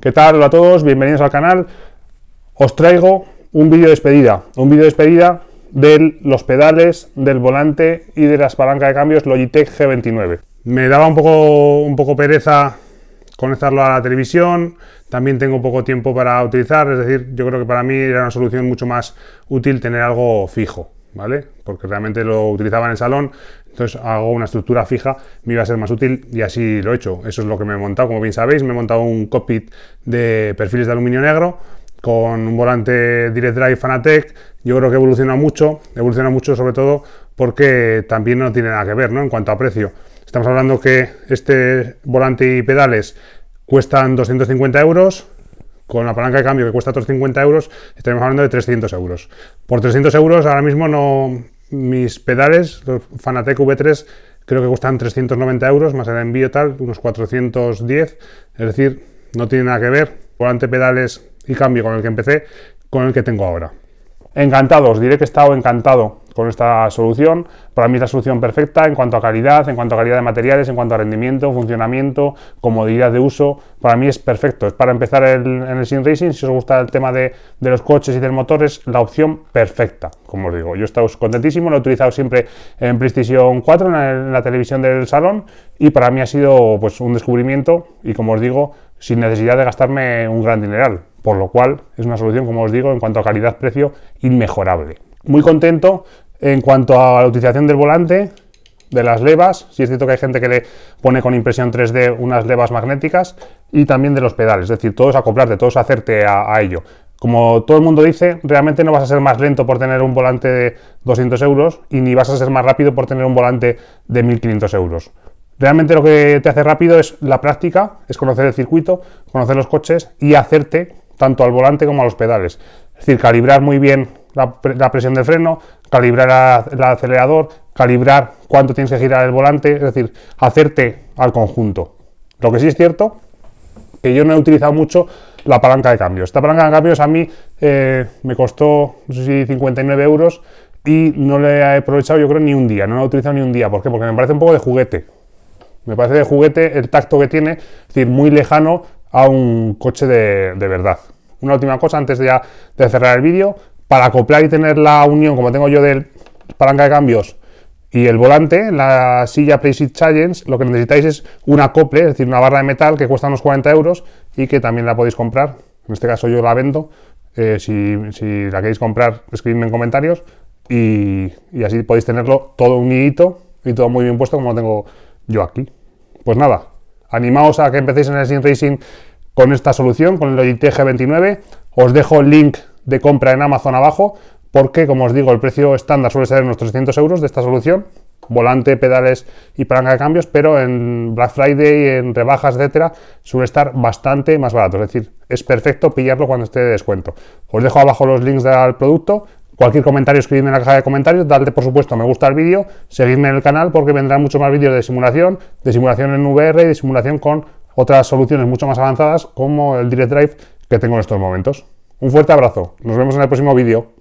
¿Qué tal? Hola a todos, bienvenidos al canal. Os traigo un vídeo de despedida. Un vídeo de despedida de los pedales, del volante y de las palancas de cambios Logitech G29. Me daba un poco pereza conectarlo a la televisión. También tengo poco tiempo para utilizar, es decir, yo creo que para mí era una solución mucho más útil tener algo fijo, ¿vale? Porque realmente lo utilizaba en el salón, entonces hago una estructura fija, me iba a ser más útil y así lo he hecho. Eso es lo que me he montado, como bien sabéis, me he montado un cockpit de perfiles de aluminio negro con un volante Direct Drive Fanatec. Yo creo que evoluciona mucho sobre todo porque también no tiene nada que ver, ¿no? En cuanto a precio, estamos hablando que este volante y pedales cuestan 250 euros. Con la palanca de cambio que cuesta otros 50 euros, estaremos hablando de 300 euros. Por 300 euros, ahora mismo no. Mis pedales, los Fanatec V3, creo que cuestan 390 euros, más el envío tal, unos 410. Es decir, no tiene nada que ver. Volante, pedales y cambio con el que empecé, con el que tengo ahora. Encantado, os diré que he estado encantado con esta solución. Para mí es la solución perfecta en cuanto a calidad, en cuanto a calidad de materiales, en cuanto a rendimiento, funcionamiento, comodidad de uso. Para mí es perfecto. Es para empezar en el SimRacing. Si os gusta el tema de los coches y de los motores, la opción perfecta, como os digo. Yo he estado contentísimo, lo he utilizado siempre en PlayStation 4, en la televisión del salón, y para mí ha sido pues un descubrimiento y, como os digo, sin necesidad de gastarme un gran dineral. Por lo cual es una solución, como os digo, en cuanto a calidad-precio, inmejorable. Muy contento. En cuanto a la utilización del volante, de las levas, sí es cierto que hay gente que le pone con impresión 3D unas levas magnéticas, y también de los pedales, es decir, todos acoplarte, todos hacerte a ello. Como todo el mundo dice, realmente no vas a ser más lento por tener un volante de 200 euros y ni vas a ser más rápido por tener un volante de 1500 euros. Realmente lo que te hace rápido es la práctica, es conocer el circuito, conocer los coches y hacerte tanto al volante como a los pedales. Es decir, calibrar muy bien la presión del freno, calibrar el acelerador, calibrar cuánto tienes que girar el volante, es decir, hacerte al conjunto. Lo que sí es cierto, que yo no he utilizado mucho la palanca de cambios. Esta palanca de cambios a mí me costó, no sé si 59 euros, y no le he aprovechado, yo creo, ni un día, no la he utilizado ni un día. ¿Por qué? Porque me parece un poco de juguete. Me parece de juguete el tacto que tiene, es decir, muy lejano a un coche de verdad. Una última cosa antes de cerrar el vídeo. Para acoplar y tener la unión, como tengo yo, del palanca de cambios y el volante, la silla PlaySeat Challenge, lo que necesitáis es un acople, es decir, una barra de metal que cuesta unos 40 euros y que también la podéis comprar. En este caso yo la vendo. Si la queréis comprar, escribidme en comentarios y así podéis tenerlo todo unidito y todo muy bien puesto, como lo tengo yo aquí. Pues nada, animaos a que empecéis en el SimRacing con esta solución, con el Logitech G29. Os dejo el link de compra en Amazon abajo, porque, como os digo, el precio estándar suele ser unos 300 euros de esta solución, volante, pedales y palanca de cambios, pero en Black Friday, en rebajas, etcétera, suele estar bastante más barato. Es decir, es perfecto pillarlo cuando esté de descuento. Os dejo abajo los links del producto. Cualquier comentario, escribidme en la caja de comentarios, dadle por supuesto me gusta al vídeo, seguidme en el canal porque vendrán muchos más vídeos de simulación en VR y de simulación con otras soluciones mucho más avanzadas como el Direct Drive que tengo en estos momentos. Un fuerte abrazo, nos vemos en el próximo vídeo.